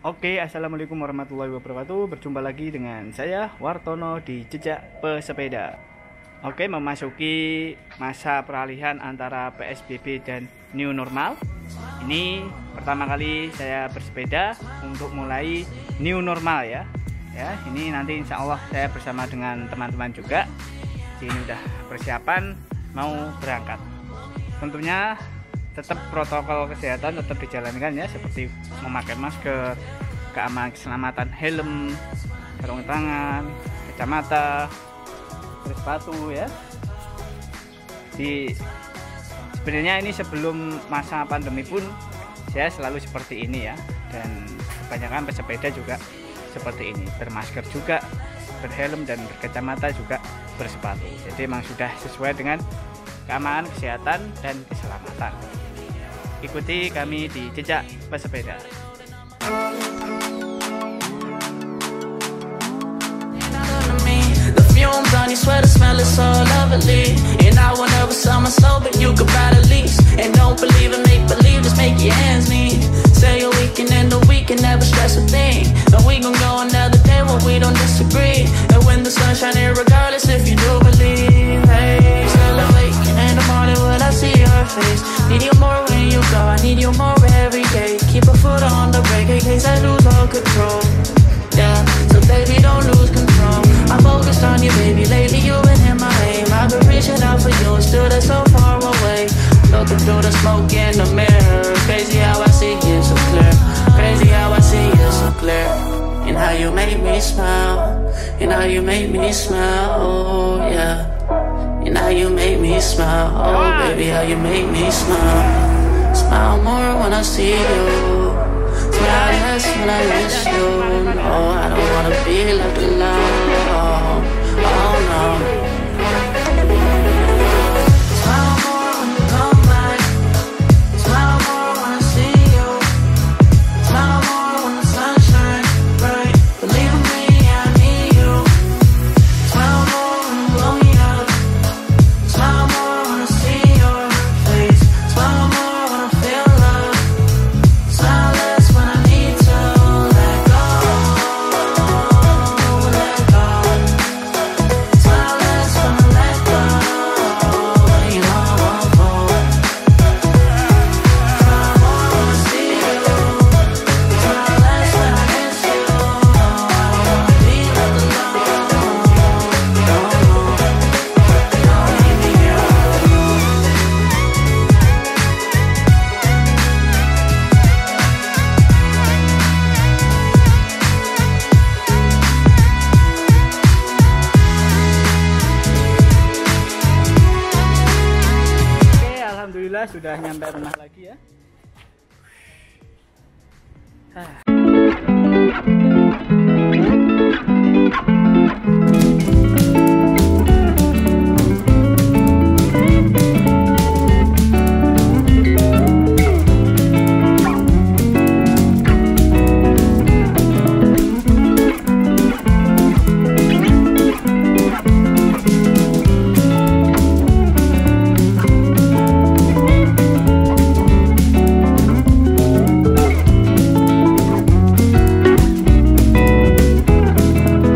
Oke, assalamualaikum warahmatullahi wabarakatuh. Berjumpa lagi dengan saya Wartono di Jejak Pesepeda. Oke, memasuki masa peralihan antara PSBB dan New Normal. Ini pertama kali saya bersepeda untuk mulai New Normal ya. Ini nanti insya Allah saya bersama dengan teman-teman juga. Ini udah persiapan mau berangkat. Tentunya tetap protokol kesehatan tetap dijalankan ya, seperti memakai masker, keselamatan helm, sarung tangan, kacamata, sepatu ya. Sebenarnya ini sebelum masa pandemi pun saya selalu seperti ini ya, dan kebanyakan pesepeda juga seperti ini, bermasker juga, berhelm dan berkacamata juga, bersepatu. Jadi memang sudah sesuai dengan keamanan, kesehatan dan keselamatan. Ikuti kami di Jejak Pesepeda. Need you more when you go, I need you more every day. Keep a foot on the brake in case I lose all control. Yeah, so baby don't lose control. I'm focused on you baby, lately you've been in my aim. I've been reaching out for you, still that's so far away. Looking through the smoke in the mirror, crazy how I see you so clear. Crazy how I see you so clear. And how you make me smile, and how you make me smile, oh yeah. And how you make me smile, oh baby, how you make me smile. Smile more when I see you, smile less when I miss you. No, I don't wanna be left alone, oh, oh no. Sudah nyampe rumah lagi ya.